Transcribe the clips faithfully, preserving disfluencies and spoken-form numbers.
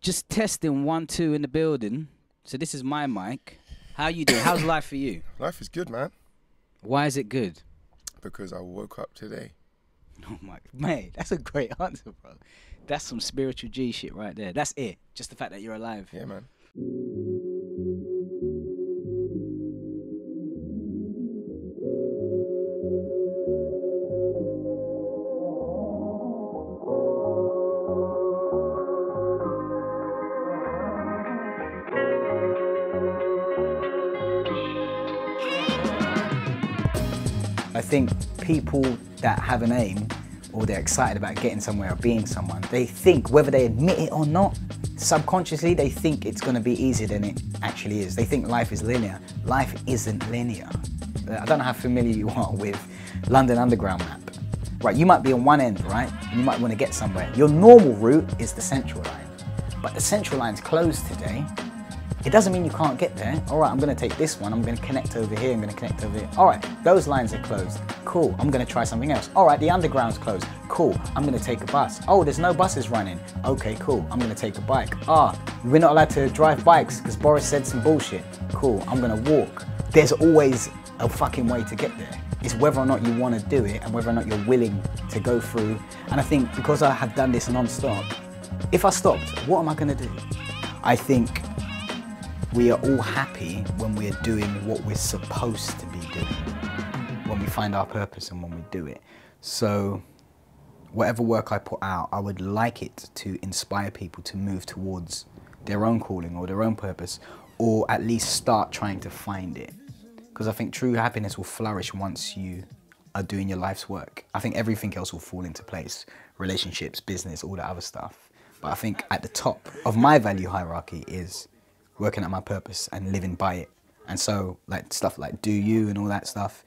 just testing one, two in the building. So this is my mic. How you doing? How's life for you? Life is good, man. Why is it good? Because I woke up today. Oh my, mate, that's a great answer, bro. That's some spiritual G shit right there. That's it. Just the fact that you're alive. Yeah, man. I think people that have an aim or they're excited about getting somewhere or being someone, they think, whether they admit it or not, subconsciously they think it's going to be easier than it actually is. They think life is linear. Life isn't linear. I don't know how familiar you are with London Underground map. Right, you might be on one end, right? You might want to get somewhere. Your normal route is the central line, but the central line's closed today. It doesn't mean you can't get there. All right, I'm going to take this one. I'm going to connect over here. I'm going to connect over here. All right, those lines are closed. Cool, I'm going to try something else. All right, the underground's closed. Cool, I'm going to take a bus. Oh, there's no buses running. Okay, cool, I'm going to take a bike. Ah, we're not allowed to drive bikes because Boris said some bullshit. Cool, I'm going to walk. There's always a fucking way to get there. It's whether or not you want to do it and whether or not you're willing to go through. And I think because I have done this non-stop, if I stopped, what am I going to do? I think we are all happy when we're doing what we're supposed to be doing, when we find our purpose and when we do it. So whatever work I put out, I would like it to inspire people to move towards their own calling or their own purpose, or at least start trying to find it. Because I think true happiness will flourish once you are doing your life's work. I think everything else will fall into place, relationships, business, all that other stuff. But I think at the top of my value hierarchy is working at my purpose and living by it. And so like stuff like Do You and all that stuff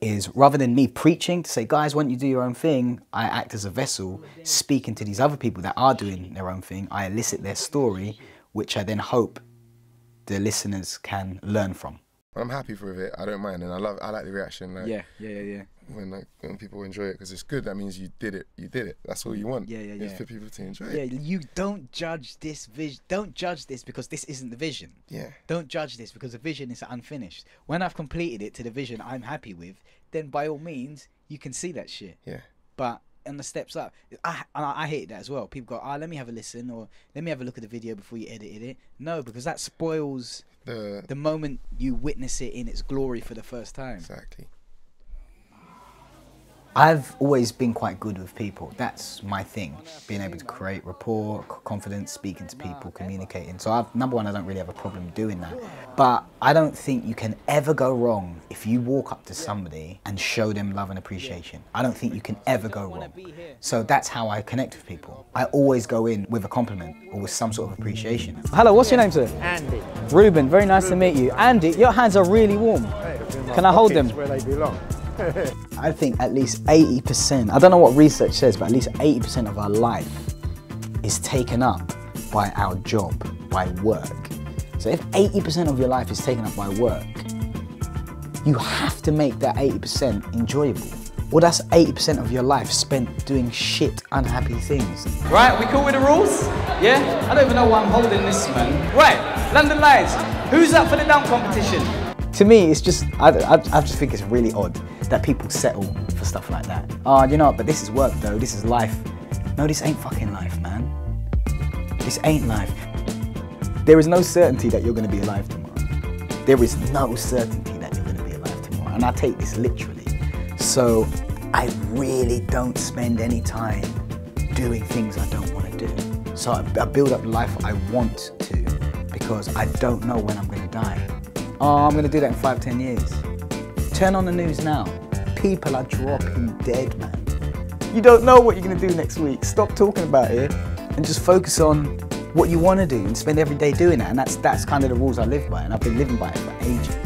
is, rather than me preaching to say, guys, why don't you do your own thing? I act as a vessel speaking to these other people that are doing their own thing. I elicit their story, which I then hope the listeners can learn from. Well, I'm happy with it. I don't mind, and I love. I like the reaction. Like, yeah, yeah, yeah, yeah. When like when people enjoy it because it's good, that means you did it. You did it. That's all you want. Yeah, yeah, yeah. It's for people to enjoy yeah, it. Yeah, you don't judge this vision. Don't judge this because this isn't the vision. Yeah. Don't judge this because the vision is unfinished. When I've completed it to the vision I'm happy with, then by all means you can see that shit. Yeah. But on the steps up, I I hate that as well. People go, ah, oh, let me have a listen or let me have a look at the video before you edited it. No, because that spoils The, the moment you witness it in its glory for the first time. Exactly. I've always been quite good with people. That's my thing, being able to create rapport, confidence, speaking to people, communicating. So I've, number one, I don't really have a problem doing that. But I don't think you can ever go wrong if you walk up to somebody and show them love and appreciation. I don't think you can ever go wrong. So that's how I connect with people. I always go in with a compliment or with some sort of appreciation. Hello, what's your name, sir? Andy. Reuben, very nice to meet you. Andy, your hands are really warm. Can I hold them? Where they belong. I think at least eighty percent, I don't know what research says, but at least eighty percent of our life is taken up by our job, by work. So if eighty percent of your life is taken up by work, you have to make that eighty percent enjoyable. Or that's eighty percent of your life spent doing shit, unhappy things. Right, we cool with the rules? Yeah? I don't even know why I'm holding this, man. Right, London Lions, who's up for the dunk competition? To me, it's just, I, I, I just think it's really odd that people settle for stuff like that. Oh, you know what, but this is work though, this is life. No, this ain't fucking life, man. This ain't life. There is no certainty that you're gonna be alive tomorrow. There is no certainty that you're gonna be alive tomorrow, and I take this literally. So, I really don't spend any time doing things I don't wanna do. So I, I build up the life I want to, because I don't know when I'm gonna die. Oh, I'm gonna do that in five, ten years. Turn on the news now. People are dropping dead, man. You don't know what you're gonna do next week. Stop talking about it and just focus on what you wanna do and spend every day doing that. And that's, that's kind of the rules I live by, and I've been living by it for ages.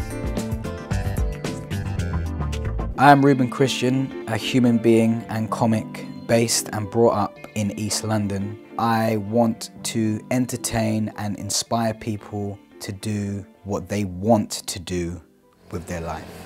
I'm Reuben Christian, a human being and comic based and brought up in East London. I want to entertain and inspire people to do what they want to do with their life.